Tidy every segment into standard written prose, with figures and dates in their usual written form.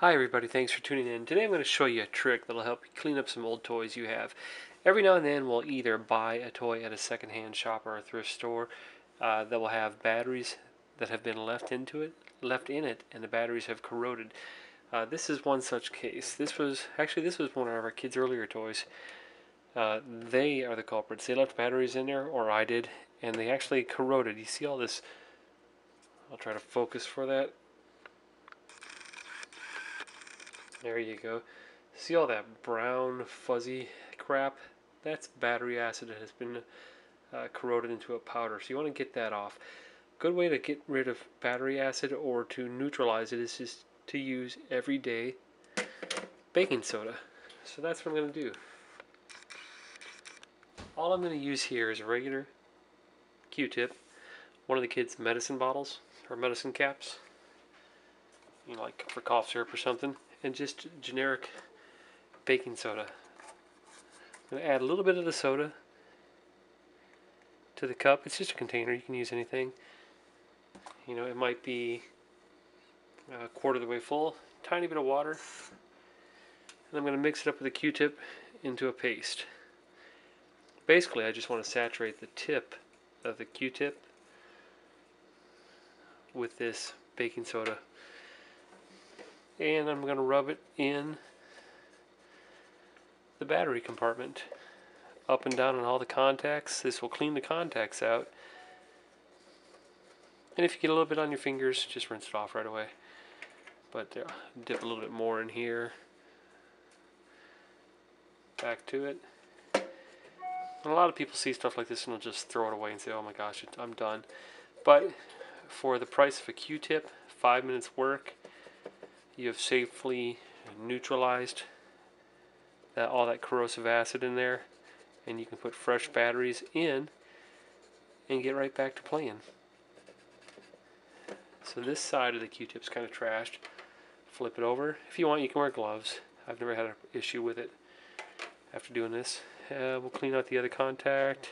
Hi everybody, thanks for tuning in. Today I'm going to show you a trick that will help you clean up some old toys you have. Every now and then we'll either buy a toy at a secondhand shop or a thrift store that will have batteries that have been left in it and the batteries have corroded. This is one such case. This was one of our kids' earlier toys. They are the culprits. They left batteries in there, or I did, and they actually corroded. You see all this? I'll try to focus for that. There you go. See all that brown fuzzy crap? That's battery acid that has been corroded into a powder, so you want to get that off. A good way to get rid of battery acid or to neutralize it is just to use everyday baking soda. So that's what I'm going to do. All I'm going to use here is a regular Q-tip, one of the kids' medicine bottles or medicine caps, you know, like for cough syrup or something, and just generic baking soda. I'm going to add a little bit of the soda to the cup. It's just a container. You can use anything. You know, it might be a quarter of the way full. Tiny bit of water. And I'm going to mix it up with a Q-tip into a paste. Basically, I just want to saturate the tip of the Q-tip with this baking soda. And I'm going to rub it in the battery compartment, up and down on all the contacts. This will clean the contacts out, and if you get a little bit on your fingers, just rinse it off right away. But dip a little bit more in here, back to it. And a lot of people see stuff like this and will just throw it away and say, oh my gosh, I'm done. But for the price of a Q-tip, 5 minutes work, you have safely neutralized all that corrosive acid in there, and you can put fresh batteries in and get right back to playing. So this side of the Q-tip's kind of trashed. Flip it over. If you want, you can wear gloves. I've never had an issue with it after doing this. We'll clean out the other contact.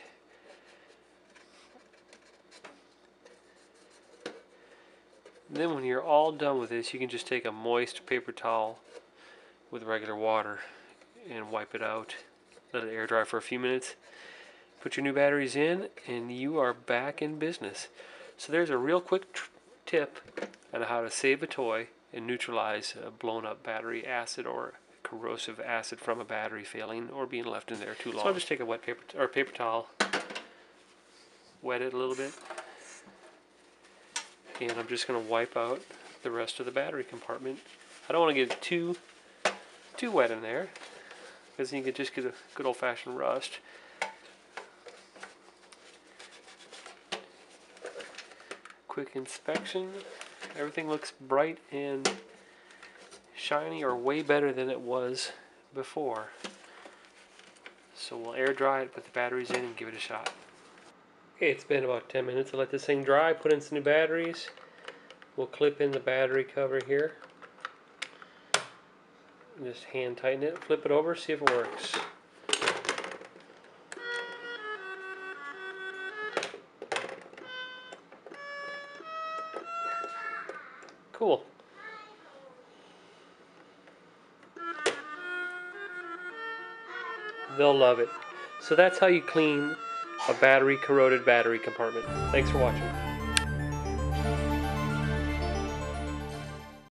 Then when you're all done with this, you can just take a moist paper towel with regular water and wipe it out. Let it air dry for a few minutes. Put your new batteries in and you are back in business. So there's a real quick tip on how to save a toy and neutralize a blown up battery acid or corrosive acid from a battery failing or being left in there too long. So I'll just take a wet paper towel, wet it a little bit, and I'm just going to wipe out the rest of the battery compartment. I don't want to get it too wet in there, because then you could just get a good old-fashioned rust. Quick inspection. Everything looks bright and shiny, or way better than it was before. So we'll air dry it, put the batteries in, and give it a shot. Okay, it's been about 10 minutes. I let this thing dry, put in some new batteries. We'll clip in the battery cover here. And just hand tighten it, flip it over, see if it works. Cool. They'll love it. So that's how you clean a battery corroded battery compartment. Thanks for watching.